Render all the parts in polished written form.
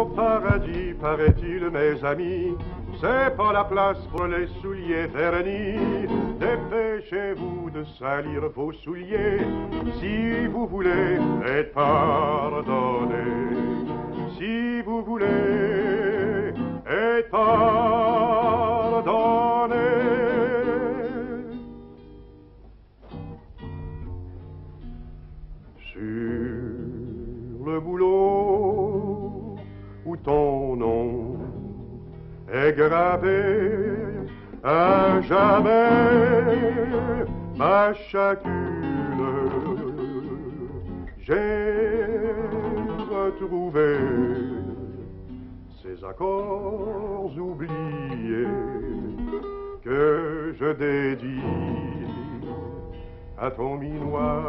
au paradis, paraît-il, mes amis, c'est pas la place pour les souliers vernis. Dépêchez-vous de salir vos souliers, si vous voulez être pardonné. Si vous voulez être pardonné. Sur le boulot où ton nom est gravé à jamais, ma chacune, j'ai retrouvé ces accords oubliés que je dédie à ton minois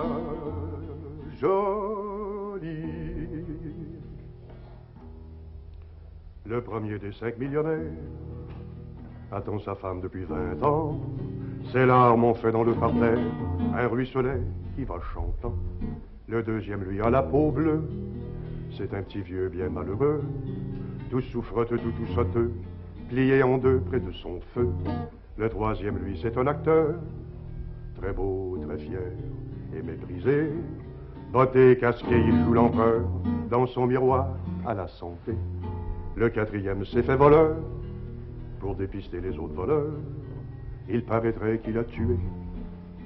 joli. Le premier des 5 millionnaires attend sa femme depuis 20 ans. Ses larmes ont fait dans le parterre un ruisselet qui va chantant. Le deuxième, lui, a la peau bleue. C'est un petit vieux bien malheureux, tout souffreteux, tout sauteux, plié en deux près de son feu. Le troisième, lui, c'est un acteur, très beau, très fier et méprisé. Botté, casqué, il joue l'empereur dans son miroir à la santé. Le quatrième s'est fait voleur pour dépister les autres voleurs. Il paraîtrait qu'il a tué,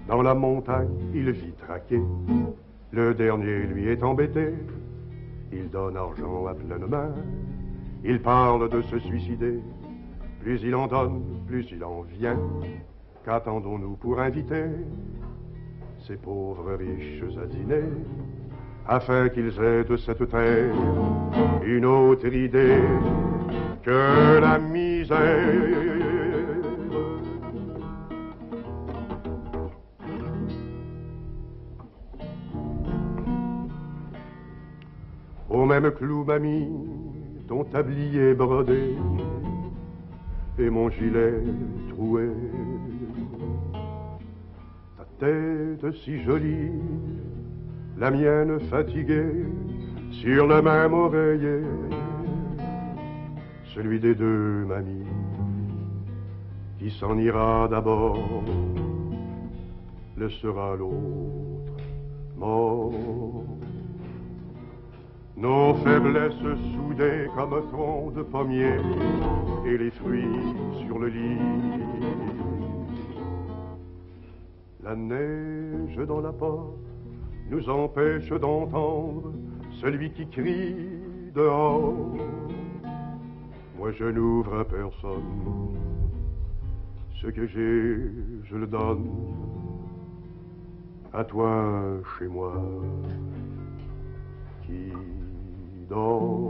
dans la montagne il vit traqué. Le dernier, lui, est embêté, il donne argent à pleine main. Il parle de se suicider, plus il en donne, plus il en vient. Qu'attendons-nous pour inviter ces pauvres riches à dîner, afin qu'ils aient de cette terre une autre idée que la misère. Au même clou, mamie, ton tablier brodé et mon gilet troué. Ta tête si jolie, la mienne fatiguée, sur le même oreiller. Celui des deux, mamie, qui s'en ira d'abord, laissera l'autre mort. Nos faiblesses soudées comme tronc de pommier et les fruits sur le lit. La neige dans la porte nous empêche d'entendre celui qui crie dehors. Moi, je n'ouvre à personne, ce que j'ai, je le donne à toi chez moi qui dors.